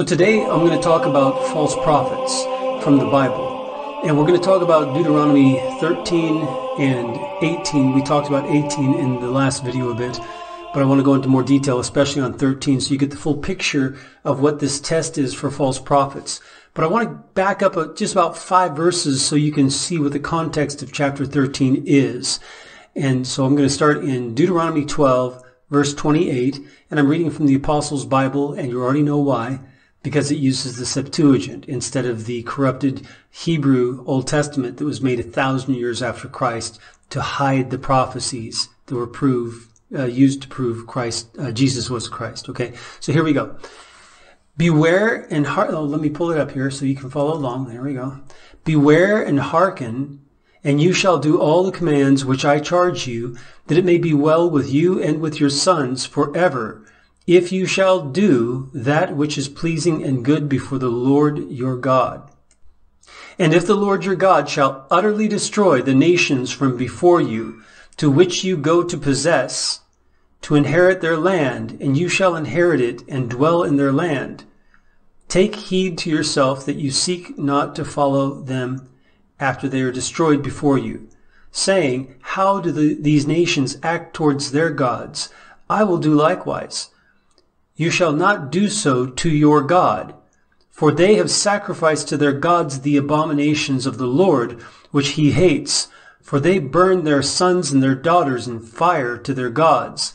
So today I'm going to talk about false prophets from the Bible. And we're going to talk about Deuteronomy 13 and 18. We talked about 18 in the last video a bit, but I want to go into more detail, especially on 13, so you get the full picture of what this test is for false prophets. But I want to back up just about 5 verses so you can see what the context of chapter 13 is. And so I'm going to start in Deuteronomy 12, verse 28, and I'm reading from the Apostles' Bible, and you already know why, because it uses the Septuagint instead of the corrupted Hebrew Old Testament that was made 1,000 years after Christ to hide the prophecies that were used to prove Jesus was Christ. Okay, so here we go. Beware and hearken. Oh, let me pull it up here so you can follow along. There we go. Beware and hearken, and you shall do all the commands which I charge you, that it may be well with you and with your sons forever, if you shall do that which is pleasing and good before the Lord your God. And if the Lord your God shall utterly destroy the nations from before you, to which you go to possess, to inherit their land, and you shall inherit it and dwell in their land. Take heed to yourself that you seek not to follow them after they are destroyed before you, saying, how do these nations act towards their gods? I will do likewise. You shall not do so to your God, for they have sacrificed to their gods the abominations of the Lord, which he hates. For they burn their sons and their daughters in fire to their gods.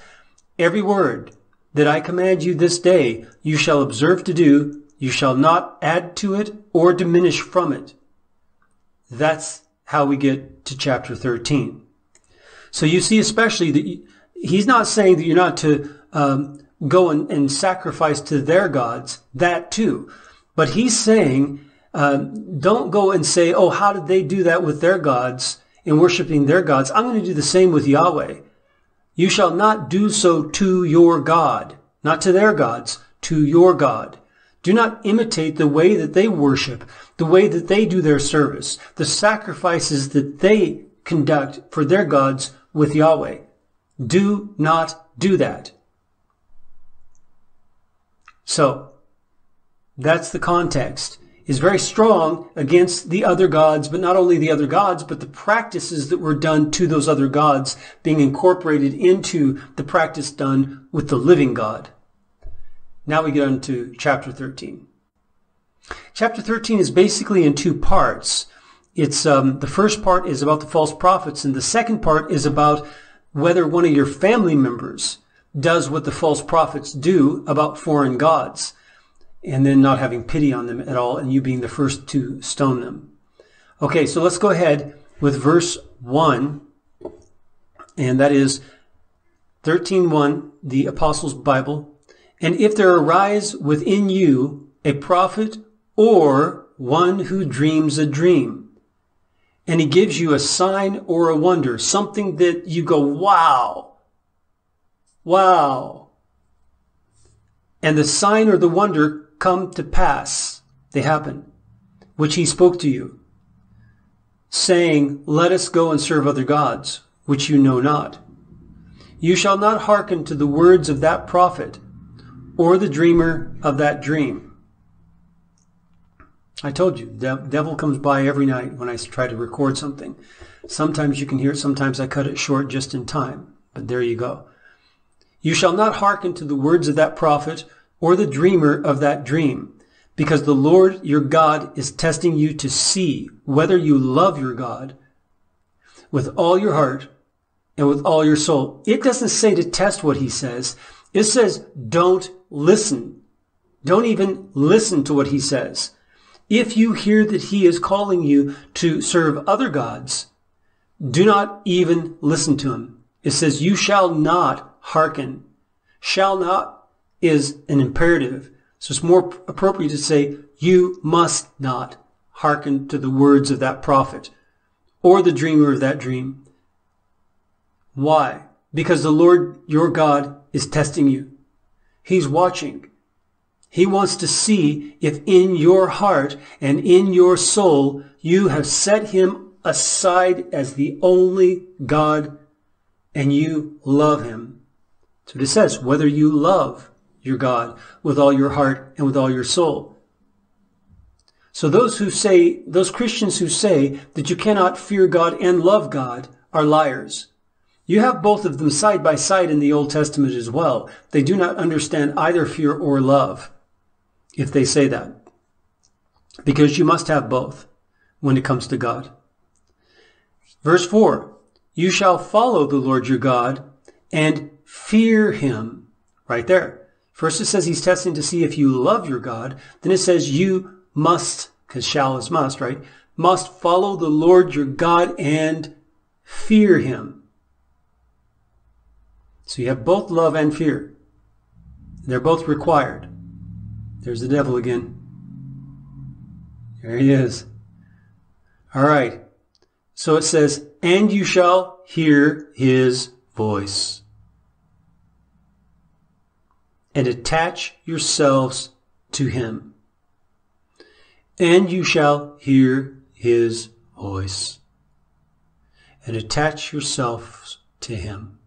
Every word that I command you this day, you shall observe to do. You shall not add to it or diminish from it. That's how we get to chapter 13. So you see especially that he's not saying that you're not to go and sacrifice to their gods, that too. But he's saying, don't go and say, oh, how did they do that with their gods? In worshiping their gods, I'm going to do the same with Yahweh. You shall not do so to your God, not to their gods, to your God. Do not imitate the way that they worship, the way that they do their service, the sacrifices that they conduct for their gods with Yahweh. Do not do that. So, that's the context. Is very strong against the other gods, but not only the other gods, but the practices that were done to those other gods being incorporated into the practice done with the living God. Now we get on to chapter 13. Chapter 13 is basically in 2 parts. It's the first part is about the false prophets, and the second part is about whether one of your family members does what the false prophets do about foreign gods, and then not having pity on them at all, and you being the first to stone them. Okay, so let's go ahead with verse 1, and that is 13:1, the Apostles' Bible. And if there arise within you a prophet or one who dreams a dream, and he gives you a sign or a wonder, something that you go, wow, wow, and the sign or the wonder come to pass, they happen, which he spoke to you, saying, let us go and serve other gods, which you know not. You shall not hearken to the words of that prophet, or the dreamer of that dream. I told you, the devil comes by every night when I try to record something. Sometimes you can hear it, sometimes I cut it short just in time, but there you go. You shall not hearken to the words of that prophet, or the dreamer of that dream, because the Lord your God is testing you to see whether you love your God with all your heart and with all your soul. It doesn't say to test what he says. It says don't listen. Don't even listen to what he says. If you hear that he is calling you to serve other gods, do not even listen to him. It says you shall not hearken. Shall not is an imperative. So it's more appropriate to say, you must not hearken to the words of that prophet or the dreamer of that dream. Why? Because the Lord your God is testing you. He's watching. He wants to see if in your heart and in your soul you have set him aside as the only God and you love him. So it says, whether you love your God with all your heart and with all your soul. So those Christians who say that you cannot fear God and love God are liars. You have both of them side by side in the Old Testament as well. They do not understand either fear or love if they say that, because you must have both when it comes to God. Verse 4, you shall follow the Lord your God and fear him. Right there. First it says he's testing to see if you love your God. Then it says you must, because shall is must, right? Must follow the Lord your God and fear him. So you have both love and fear. They're both required. There's the devil again. There he is. All right. So it says, and you shall hear his voice and attach yourselves to him. And you shall hear his voice and attach yourselves to him.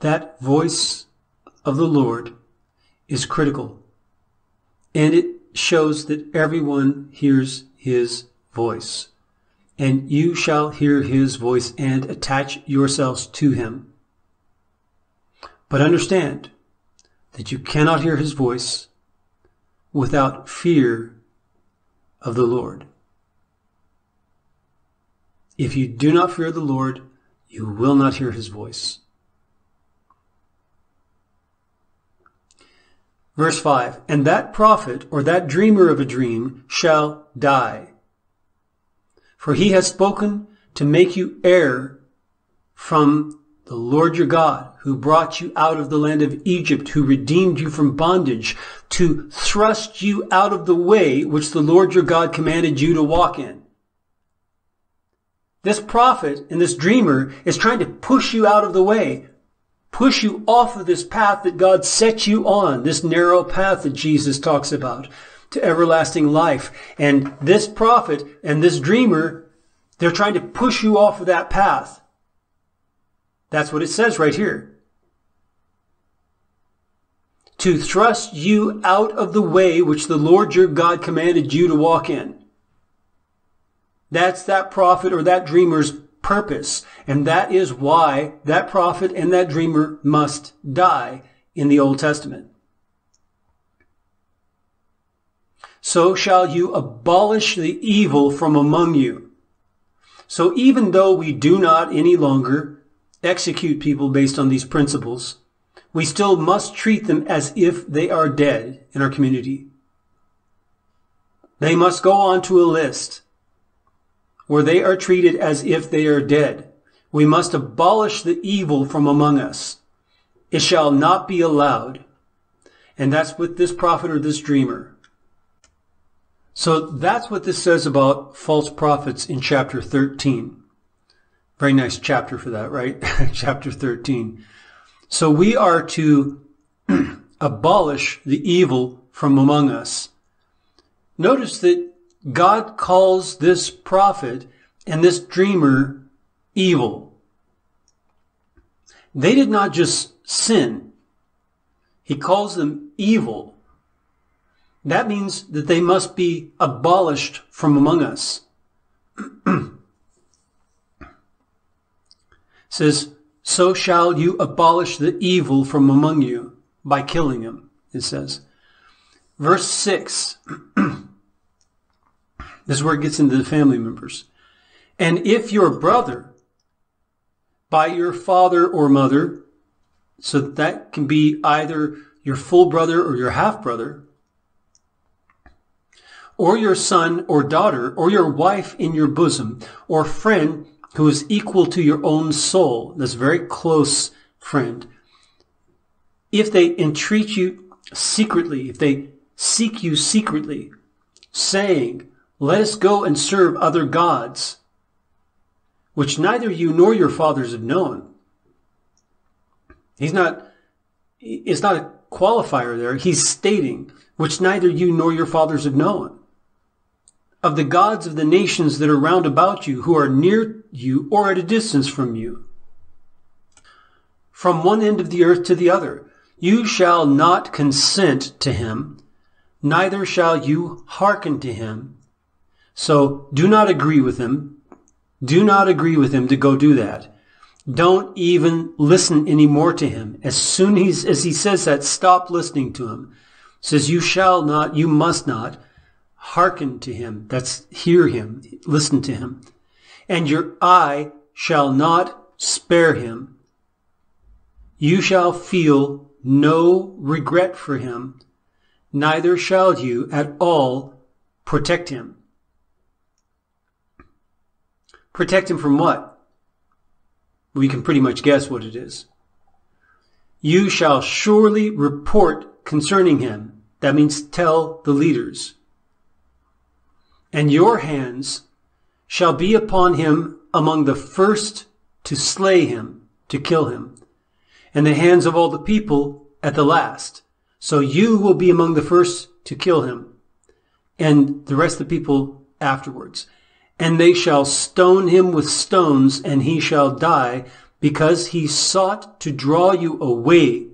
That voice of the Lord is critical, and it shows that everyone hears his voice. And you shall hear his voice and attach yourselves to him. But understand that you cannot hear his voice without fear of the Lord. If you do not fear the Lord, you will not hear his voice. Verse 5, and that prophet or that dreamer of a dream shall die, for he has spoken to make you heir from the Lord your God, who brought you out of the land of Egypt, who redeemed you from bondage, to thrust you out of the way which the Lord your God commanded you to walk in. This prophet and this dreamer is trying to push you out of the way, push you off of this path that God set you on, this narrow path that Jesus talks about, to everlasting life. And this prophet and this dreamer, they're trying to push you off of that path. That's what it says right here. To thrust you out of the way which the Lord your God commanded you to walk in. That's that prophet or that dreamer's purpose, and that is why that prophet and that dreamer must die in the Old Testament. So shall you abolish the evil from among you. So even though we do not any longer execute people based on these principles, we still must treat them as if they are dead in our community. They must go on to a list where they are treated as if they are dead. We must abolish the evil from among us. It shall not be allowed. And that's with this prophet or this dreamer. So that's what this says about false prophets in chapter 13. Very nice chapter for that, right? Chapter 13. So we are to abolish the evil from among us. Notice that God calls this prophet and this dreamer evil. They did not just sin. He calls them evil. That means that they must be abolished from among us. It says, so shall you abolish the evil from among you by killing him, it says. Verse 6. This is where it gets into the family members. And if your brother, by your father or mother, so that can be either your full brother or your half-brother, or your son or daughter, or your wife in your bosom, or friend who is equal to your own soul, this very close friend, if they entreat you secretly, if they seek you secretly, saying, let us go and serve other gods, which neither you nor your fathers have known. It's not a qualifier there. He's stating, which neither you nor your fathers have known, of the gods of the nations that are round about you, who are near you or at a distance from you. from one end of the earth to the other. You shall not consent to him, neither shall you hearken to him. So do not agree with him. Do not agree with him to go do that. Don't even listen anymore to him. As soon as he says that, stop listening to him. It says, you shall not, you must not hearken to him. That's hear him, listen to him. And your eye shall not spare him. You shall feel no regret for him, neither shall you at all protect him. Protect him from what? We can pretty much guess what it is. You shall surely report concerning him. That means tell the leaders. And your hands shall be upon him among the first to slay him, to kill him, and the hands of all the people at the last. So you will be among the first to kill him, and the rest of the people afterwards. And they shall stone him with stones, and he shall die, because he sought to draw you away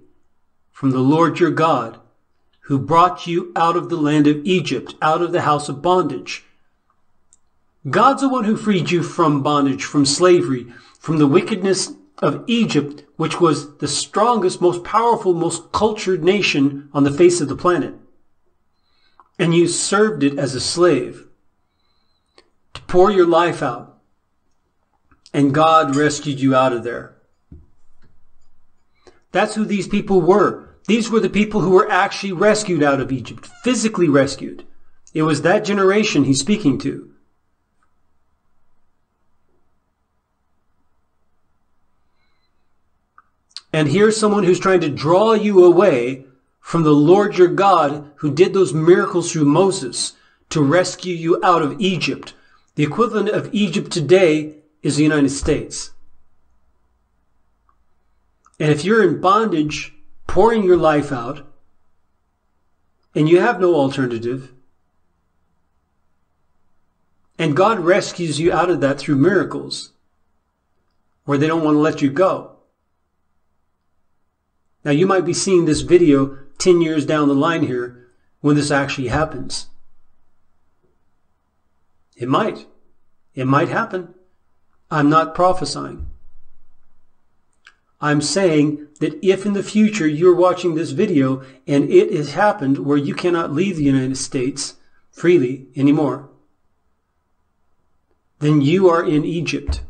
from the Lord your God, who brought you out of the land of Egypt, out of the house of bondage. God's the one who freed you from bondage, from slavery, from the wickedness of Egypt, which was the strongest, most powerful, most cultured nation on the face of the planet. And you served it as a slave to pour your life out. And God rescued you out of there. That's who these people were. These were the people who were actually rescued out of Egypt, physically rescued. It was that generation he's speaking to. And here's someone who's trying to draw you away from the Lord your God, who did those miracles through Moses to rescue you out of Egypt. The equivalent of Egypt today is the United States. And if you're in bondage, pouring your life out, and you have no alternative, and God rescues you out of that through miracles, where they don't want to let you go. Now, you might be seeing this video 10 years down the line here when this actually happens. It might. It might happen. I'm not prophesying. I'm saying that if in the future you're watching this video and it has happened where you cannot leave the United States freely anymore, then you are in Egypt.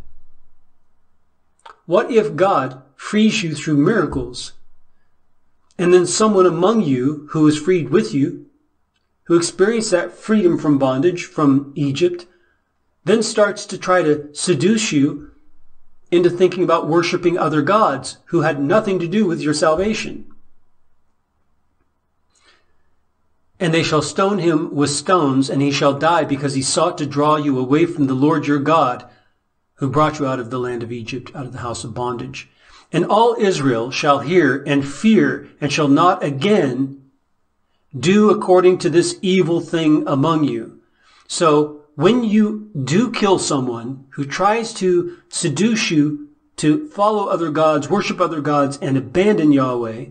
What if God frees you through miracles? And then someone among you who was freed with you, who experienced that freedom from bondage, from Egypt, then starts to try to seduce you into thinking about worshiping other gods who had nothing to do with your salvation. And they shall stone him with stones, and he shall die, because he sought to draw you away from the Lord your God, who brought you out of the land of Egypt, out of the house of bondage. And all Israel shall hear and fear, and shall not again do according to this evil thing among you. So when you do kill someone who tries to seduce you to follow other gods, worship other gods, and abandon Yahweh,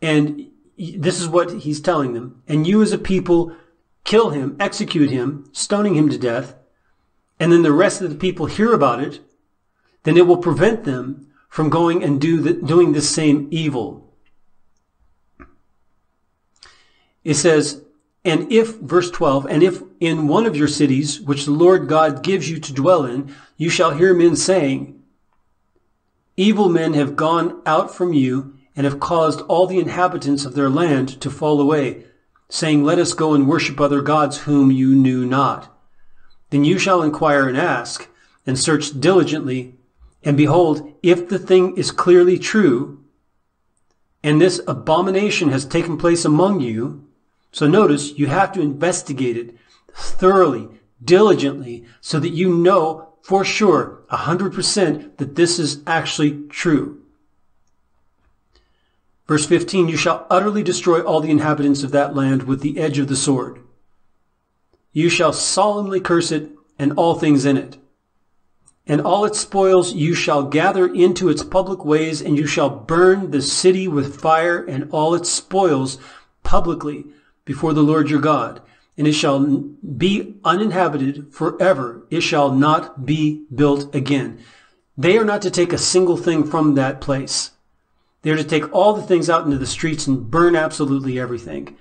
and this is what he's telling them, and you as a people kill him, execute him, stoning him to death, and then the rest of the people hear about it, then it will prevent them from going and doing the same evil. It says, and if, verse 12, and if in one of your cities, which the Lord God gives you to dwell in, you shall hear men saying, evil men have gone out from you, and have caused all the inhabitants of their land to fall away, saying, let us go and worship other gods whom you knew not. Then you shall inquire and ask, and search diligently, and behold, if the thing is clearly true, and this abomination has taken place among you, so notice, you have to investigate it thoroughly, diligently, so that you know for sure, 100%, that this is actually true. Verse 15, you shall utterly destroy all the inhabitants of that land with the edge of the sword. You shall solemnly curse it and all things in it. and all its spoils you shall gather into its public ways, and you shall burn the city with fire and all its spoils publicly before the Lord your God. And it shall be uninhabited forever. It shall not be built again. They are not to take a single thing from that place. They are to take all the things out into the streets and burn absolutely everything.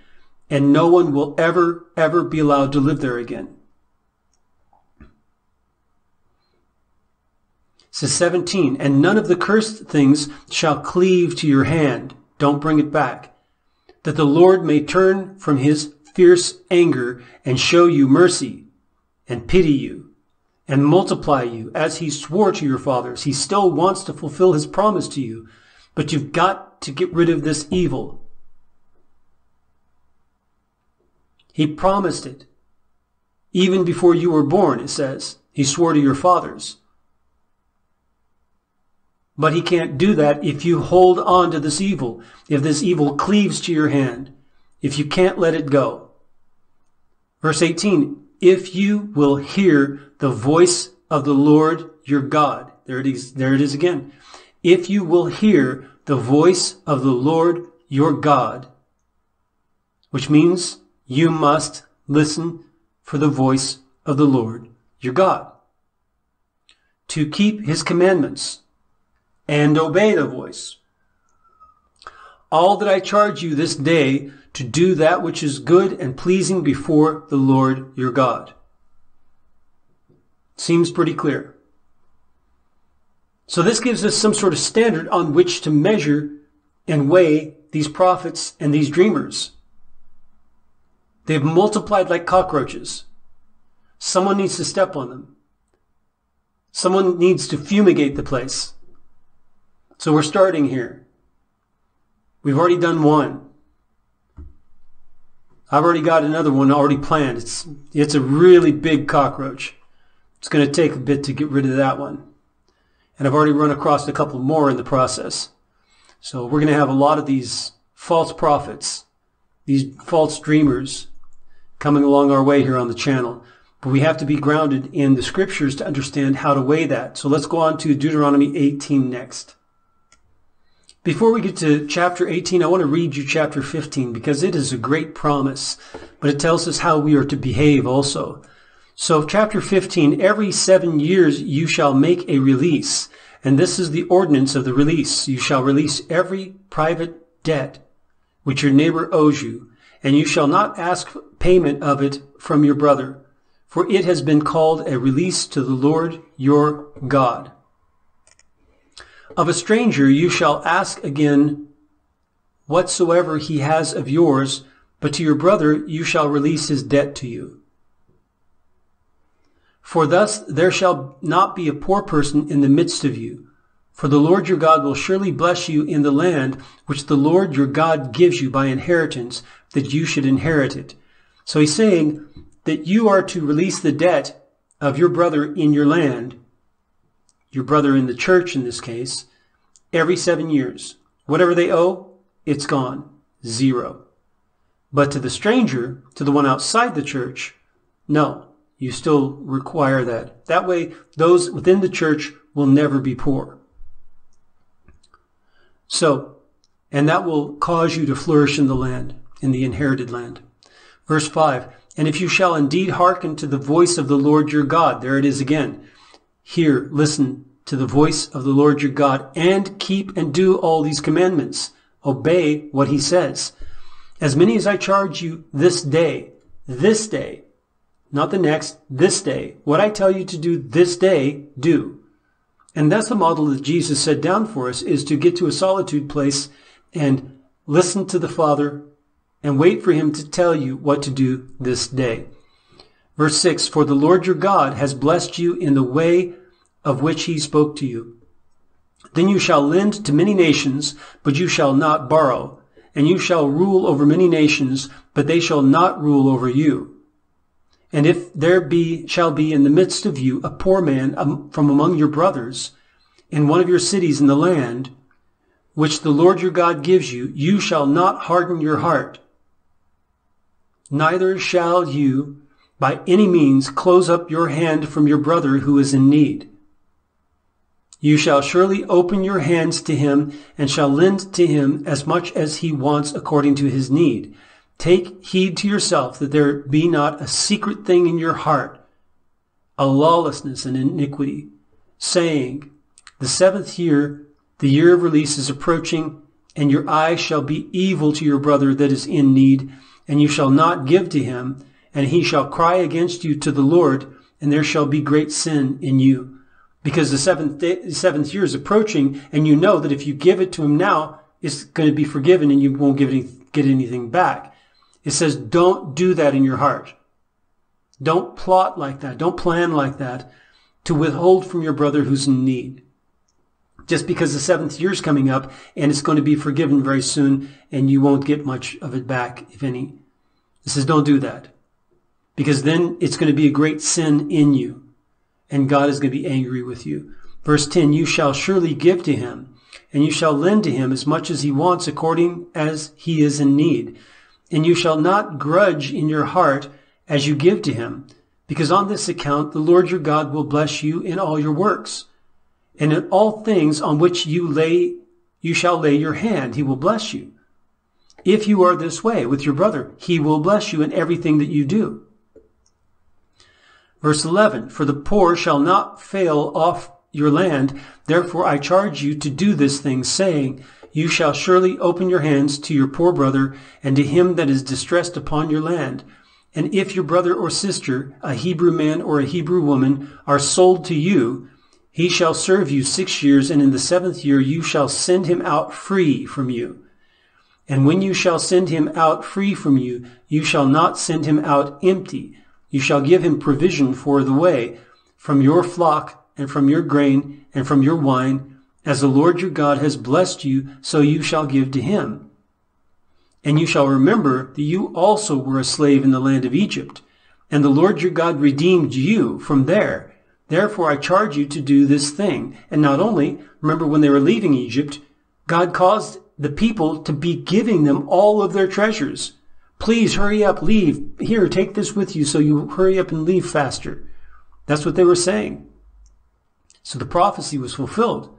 And no one will ever, ever be allowed to live there again. It says 17, and none of the cursed things shall cleave to your hand. Don't bring it back. That the Lord may turn from his fierce anger and show you mercy and pity you and multiply you as he swore to your fathers. He still wants to fulfill his promise to you, but you've got to get rid of this evil. He promised it even before you were born, it says. He swore to your fathers. But he can't do that if you hold on to this evil, if this evil cleaves to your hand, if you can't let it go. Verse 18, if you will hear the voice of the Lord your God. There it is again. If you will hear the voice of the Lord your God, which means you must listen for the voice of the Lord your God, to keep his commandments and obey the voice. All that I charge you this day, to do that which is good and pleasing before the Lord your God. Seems pretty clear. So this gives us some sort of standard on which to measure and weigh these prophets and these dreamers. They've multiplied like cockroaches. Someone needs to step on them. Someone needs to fumigate the place. So we're starting here. We've already done one. I've already got another one already planned. It's a really big cockroach. It's going to take a bit to get rid of that one. And I've already run across a couple more in the process. So we're going to have a lot of these false prophets, these false dreamers coming along our way here on the channel. But we have to be grounded in the scriptures to understand how to weigh that. So let's go on to Deuteronomy 18 next. Before we get to chapter 18, I want to read you chapter 15 because it is a great promise, but it tells us how we are to behave also. So chapter 15, every 7 years you shall make a release, and this is the ordinance of the release. You shall release every private debt which your neighbor owes you, and you shall not ask payment of it from your brother, for it has been called a release to the Lord your God. Of a stranger you shall ask again whatsoever he has of yours, but to your brother you shall release his debt to you. For thus there shall not be a poor person in the midst of you, for the Lord your God will surely bless you in the land which the Lord your God gives you by inheritance, that you should inherit it. So he's saying that you are to release the debt of your brother in your land, your brother in the church in this case, every 7 years. Whatever they owe, it's gone. Zero. But to the stranger, to the one outside the church, no, you still require that. That way, those within the church will never be poor. So, and that will cause you to flourish in the land, in the inherited land. Verse 5, and if you shall indeed hearken to the voice of the Lord your God, there it is again. Hear, listen to the voice of the Lord your God, and keep and do all these commandments. Obey what he says. As many as I charge you this day, not the next, this day. What I tell you to do this day, do. And that's the model that Jesus set down for us, is to get to a solitude place and listen to the Father and wait for him to tell you what to do this day. Verse 6, for the Lord your God has blessed you in the way of which he spoke to you. Then you shall lend to many nations, but you shall not borrow. And you shall rule over many nations, but they shall not rule over you. And if there shall be in the midst of you a poor man from among your brothers, in one of your cities in the land, which the Lord your God gives you, you shall not harden your heart. Neither shall you by any means close up your hand from your brother who is in need. You shall surely open your hands to him, and shall lend to him as much as he wants according to his need. Take heed to yourself that there be not a secret thing in your heart, a lawlessness and iniquity, saying, the seventh year, the year of release is approaching, and your eye shall be evil to your brother that is in need, and you shall not give to him, and he shall cry against you to the Lord, and there shall be great sin in you. Because the seventh year is approaching, and you know that if you give it to him now, it's going to be forgiven and you won't get anything back. It says, don't do that in your heart. Don't plot like that. Don't plan like that to withhold from your brother who's in need. Just because the seventh year is coming up and it's going to be forgiven very soon and you won't get much of it back, if any. It says, don't do that. Because then it's going to be a great sin in you. And God is going to be angry with you. Verse 10, you shall surely give to him, and you shall lend to him as much as he wants according as he is in need. And you shall not grudge in your heart as you give to him, because on this account the Lord your God will bless you in all your works. And in all things on which you shall lay your hand, he will bless you. If you are this way with your brother, he will bless you in everything that you do. Verse 11, for the poor shall not fail off your land. Therefore I charge you to do this thing, saying, you shall surely open your hands to your poor brother and to him that is distressed upon your land. And if your brother or sister, a Hebrew man or a Hebrew woman, are sold to you, he shall serve you 6 years, and in the seventh year you shall send him out free from you. And when you shall send him out free from you, you shall not send him out empty. You shall give him provision for the way, from your flock, and from your grain, and from your wine. As the Lord your God has blessed you, so you shall give to him. And you shall remember that you also were a slave in the land of Egypt, and the Lord your God redeemed you from there. Therefore I charge you to do this thing. And not only, remember when they were leaving Egypt, God caused the people to be giving them all of their treasures. Please hurry up, leave. Here, take this with you, so you hurry up and leave faster. That's what they were saying. So the prophecy was fulfilled.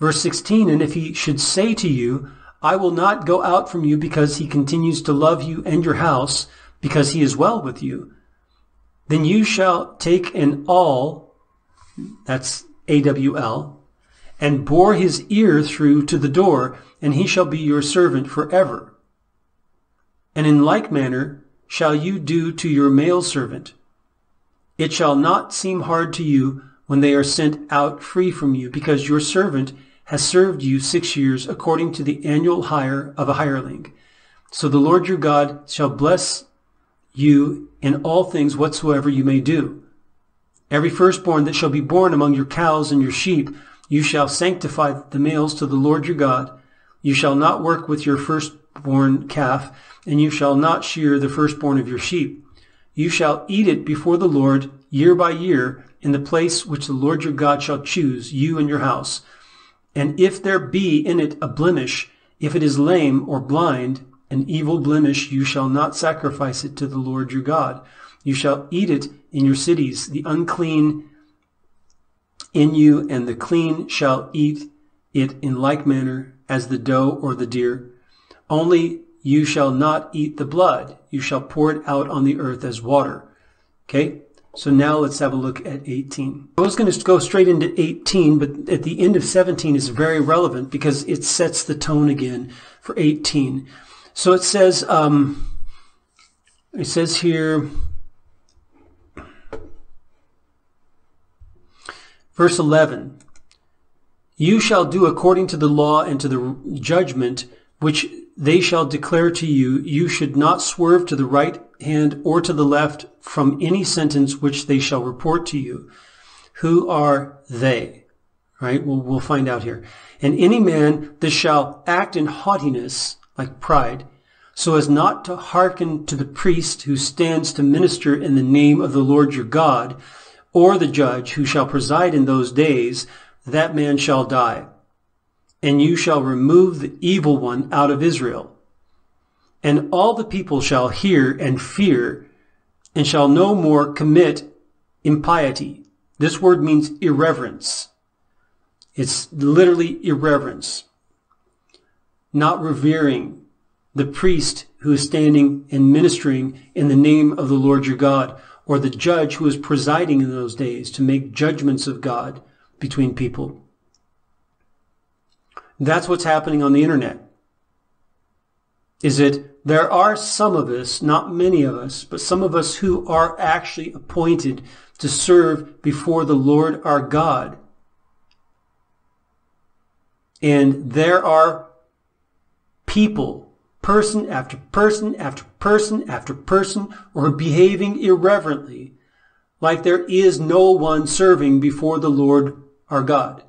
Verse 16, and if he should say to you, I will not go out from you because he continues to love you and your house, because he is well with you, then you shall take an awl, that's A-W-L, and bore his ear through to the door, and he shall be your servant forever. And in like manner shall you do to your male servant. It shall not seem hard to you when they are sent out free from you, because your servant has served you 6 years according to the annual hire of a hireling. So the Lord your God shall bless you in all things whatsoever you may do. Every firstborn that shall be born among your cows and your sheep, you shall sanctify the males to the Lord your God. You shall not work with your firstborn calf, and you shall not shear the firstborn of your sheep. You shall eat it before the Lord year by year in the place which the Lord your God shall choose, you and your house. And if there be in it a blemish, if it is lame or blind, an evil blemish, you shall not sacrifice it to the Lord your God. You shall eat it in your cities. The unclean in you and the clean shall eat it in like manner as the doe or the deer. Only you shall not eat the blood. You shall pour it out on the earth as water. Okay, so now let's have a look at 18. I was going to go straight into 18, but at the end of 17 is very relevant because it sets the tone again for 18. So it says here, verse 11, you shall do according to the law and to the judgment which they shall declare to you. You should not swerve to the right hand or to the left from any sentence which they shall report to you. Who are they? Right? We'll find out here. And any man that shall act in haughtiness, like pride, so as not to hearken to the priest who stands to minister in the name of the Lord your God, or the judge who shall preside in those days, that man shall die. And you shall remove the evil one out of Israel. And all the people shall hear and fear, and shall no more commit impiety. This word means irreverence. It's literally irreverence, not revering the priest who is standing and ministering in the name of the Lord your God, or the judge who is presiding in those days to make judgments of God between people. That's what's happening on the internet. Is it there are some of us, not many of us, but some of us who are actually appointed to serve before the Lord our God. And there are people, person after person after person after person, who are behaving irreverently, like there is no one serving before the Lord our God.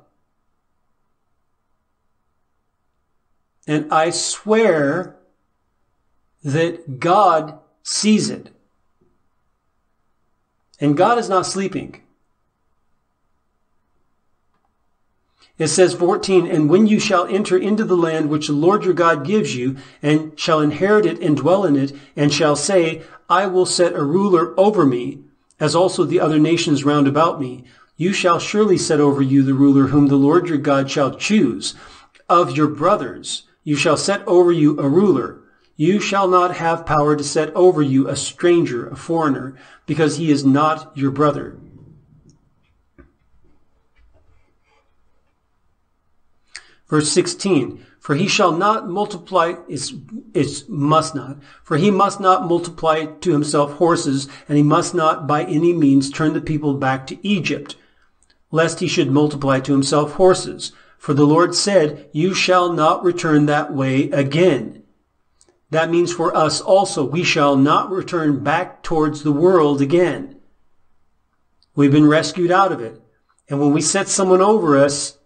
And I swear that God sees it. And God is not sleeping. It says 14, and when you shall enter into the land which the Lord your God gives you, and shall inherit it and dwell in it, and shall say, I will set a ruler over me, as also the other nations round about me, you shall surely set over you the ruler whom the Lord your God shall choose. Of your brothers you shall set over you a ruler. You shall not have power to set over you a stranger, a foreigner, because he is not your brother. Verse 16, for he shall not multiply, for he must not multiply to himself horses, and he must not by any means turn the people back to Egypt, lest he should multiply to himself horses. For the Lord said, you shall not return that way again. That means for us also, we shall not return back towards the world again. We've been rescued out of it. And when we set someone over us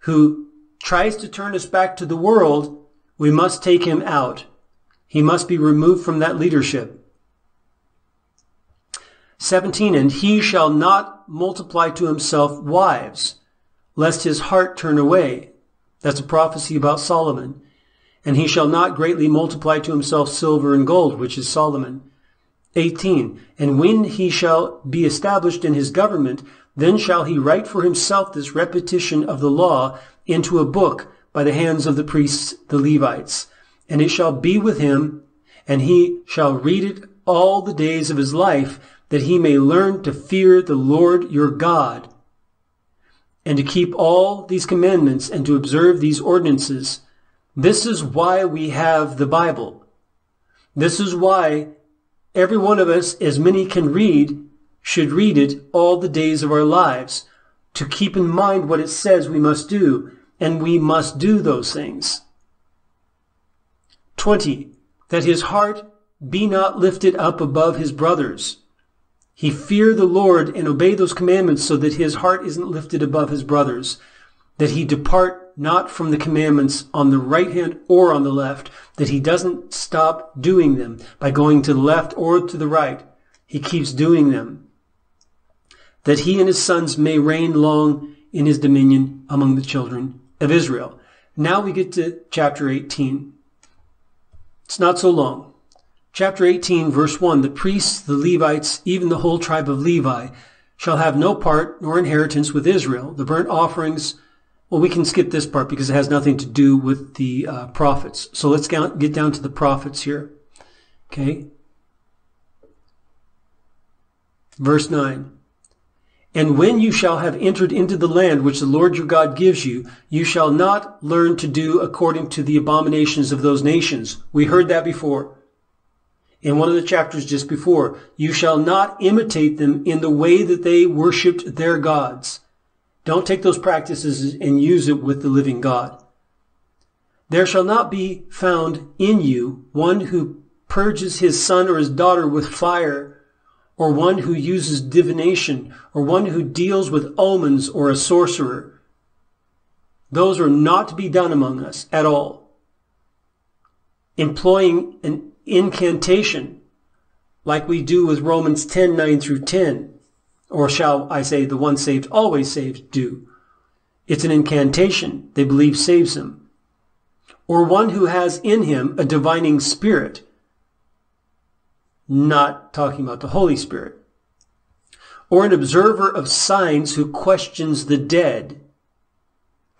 who tries to turn us back to the world, we must take him out. He must be removed from that leadership. 17, and he shall not multiply to himself wives, lest his heart turn away. That's a prophecy about Solomon. And he shall not greatly multiply to himself silver and gold, which is Solomon. 18, and when he shall be established in his government, then shall he write for himself this repetition of the law into a book by the hands of the priests, the Levites. And it shall be with him, and he shall read it all the days of his life, that he may learn to fear the Lord your God, and to keep all these commandments, and to observe these ordinances. This is why we have the Bible. This is why every one of us, as many can read, should read it all the days of our lives, to keep in mind what it says we must do, and we must do those things. 20, that his heart be not lifted up above his brothers. He fear the Lord and obey those commandments so that his heart isn't lifted above his brothers, that he depart not from the commandments on the right hand or on the left, that he doesn't stop doing them by going to the left or to the right. He keeps doing them, that he and his sons may reign long in his dominion among the children of Israel. Now we get to chapter 18. It's not so long. Chapter 18, verse 1, the priests, the Levites, even the whole tribe of Levi, shall have no part nor inheritance with Israel. The burnt offerings, well, we can skip this part because it has nothing to do with the prophets. So let's get down to the prophets here. Okay. Verse 9. And when you shall have entered into the land which the Lord your God gives you, you shall not learn to do according to the abominations of those nations. We heard that before. In one of the chapters just before. You shall not imitate them in the way that they worshipped their gods. Don't take those practices and use it with the living God. There shall not be found in you one who purges his son or his daughter with fire, or one who uses divination, or one who deals with omens, or a sorcerer. Those are not to be done among us at all. Employing an incantation, like we do with Romans 10, 9 through 10. Or shall I say, the one saved, always saved, do. It's an incantation they believe saves him. Or one who has in him a divining spirit. Not talking about the Holy Spirit. Or an observer of signs who questions the dead.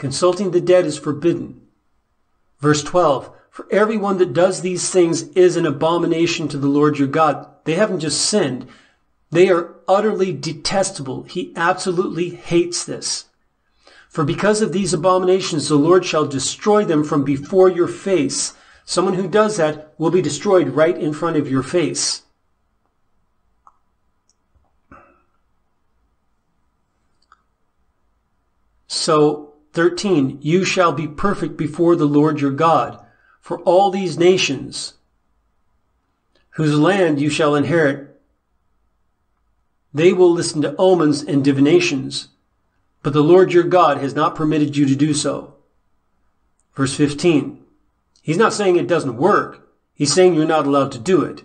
Consulting the dead is forbidden. Verse 12, for everyone that does these things is an abomination to the Lord your God. They haven't just sinned. They are utterly detestable. He absolutely hates this. For because of these abominations, the Lord shall destroy them from before your face. Someone who does that will be destroyed right in front of your face. So, 13, you shall be perfect before the Lord your God, for all these nations whose land you shall inherit. They will listen to omens and divinations, but the Lord your God has not permitted you to do so. Verse 15. He's not saying it doesn't work. He's saying you're not allowed to do it.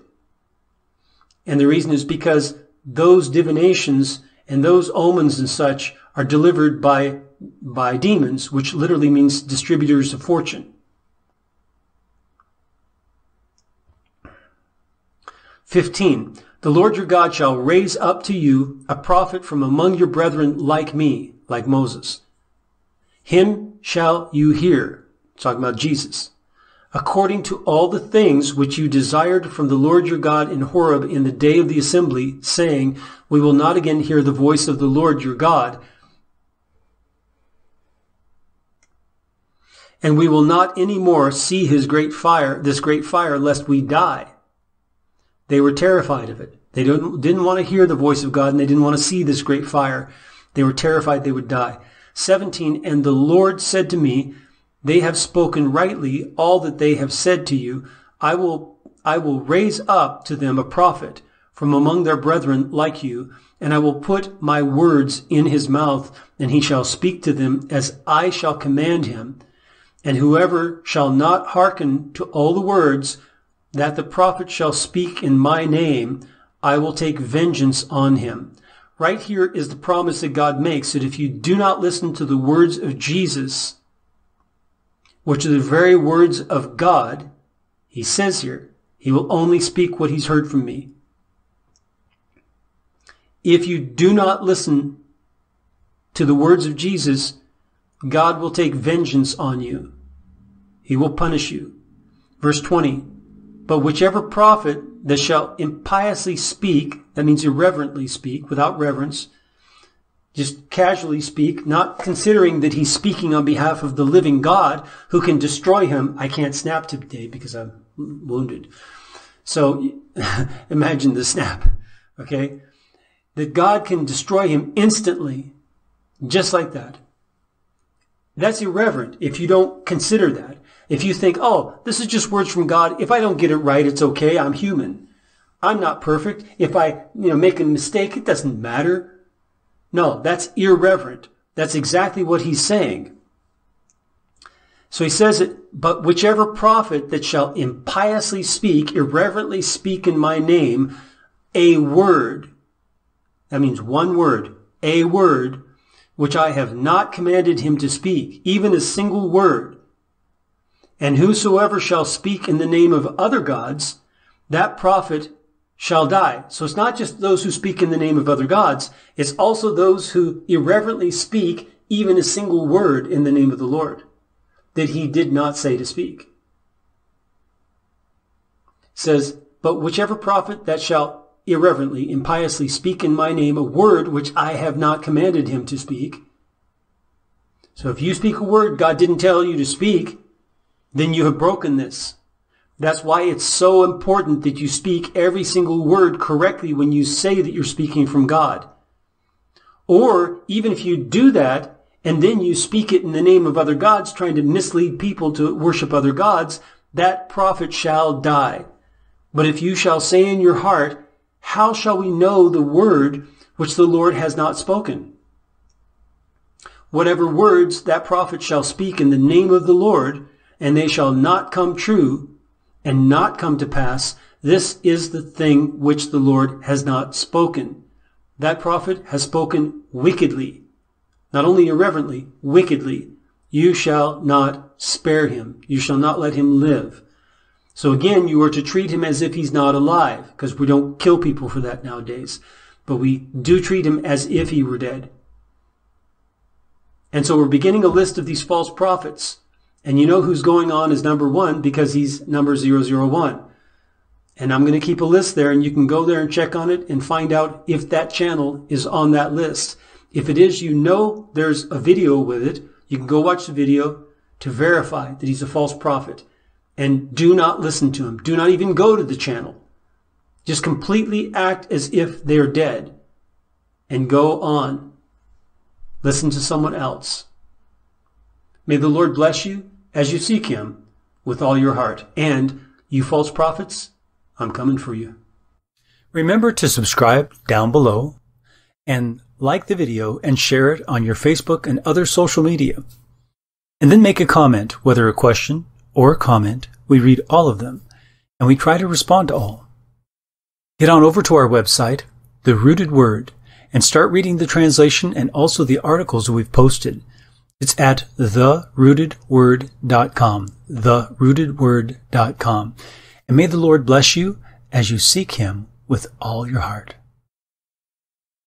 And the reason is because those divinations and those omens and such are delivered by demons, which literally means distributors of fortune. 15. The Lord your God shall raise up to you a prophet from among your brethren like me, like Moses. Him shall you hear, talking about Jesus, according to all the things which you desired from the Lord your God in Horeb in the day of the assembly, saying, we will not again hear the voice of the Lord your God, and we will not any more see his great fire, this great fire, lest we die. They were terrified of it. They didn't want to hear the voice of God, and they didn't want to see this great fire. They were terrified they would die. 17, and the Lord said to me, they have spoken rightly all that they have said to you. I will raise up to them a prophet from among their brethren like you, and I will put my words in his mouth, and he shall speak to them as I shall command him. And whoever shall not hearken to all the words that the prophet shall speak in my name, I will take vengeance on him. Right here is the promise that God makes, that if you do not listen to the words of Jesus, which are the very words of God, he says here, he will only speak what he's heard from me. If you do not listen to the words of Jesus, God will take vengeance on you. He will punish you. Verse 20, but whichever prophet that shall impiously speak, that means irreverently speak, without reverence, just casually speak, not considering that he's speaking on behalf of the living God who can destroy him. I can't snap today because I'm wounded. So imagine the snap, okay? That God can destroy him instantly, just like that. That's irreverent if you don't consider that. If you think, oh, this is just words from God. If I don't get it right, it's okay. I'm human. I'm not perfect. If I, make a mistake, it doesn't matter. No, that's irreverent. That's exactly what he's saying. So he says it, but whichever prophet that shall impiously speak, irreverently speak in my name, a word, that means one word, a word, which I have not commanded him to speak, even a single word. And whosoever shall speak in the name of other gods, that prophet shall die. So it's not just those who speak in the name of other gods, it's also those who irreverently speak even a single word in the name of the Lord that he did not say to speak. It says, but whichever prophet that shall irreverently, impiously speak in my name a word which I have not commanded him to speak. So if you speak a word God didn't tell you to speak, then you have broken this. That's why it's so important that you speak every single word correctly when you say that you're speaking from God. Or even if you do that, and then you speak it in the name of other gods, trying to mislead people to worship other gods, that prophet shall die. But if you shall say in your heart, how shall we know the word which the Lord has not spoken? Whatever words that prophet shall speak in the name of the Lord, and they shall not come true and not come to pass, this is the thing which the Lord has not spoken. That prophet has spoken wickedly, not only irreverently, wickedly. You shall not spare him. You shall not let him live. So again, you are to treat him as if he's not alive, because we don't kill people for that nowadays. But we do treat him as if he were dead. And so we're beginning a list of these false prophets. And you know who's going on as number one because he's number 001. And I'm going to keep a list there, and you can go there and check on it and find out if that channel is on that list. If it is, you know there's a video with it. You can go watch the video to verify that he's a false prophet. And do not listen to him. Do not even go to the channel. Just completely act as if they're dead. And go on. Listen to someone else. May the Lord bless you as you seek him with all your heart. And you false prophets, I'm coming for you. Remember to subscribe down below and like the video and share it on your Facebook and other social media. And then make a comment, whether a question or a comment. We read all of them, and we try to respond to all. Get on over to our website, The Rooted Word, and start reading the translation and also the articles we've posted. It's at therootedword.com, therootedword.com. And may the Lord bless you as you seek him with all your heart.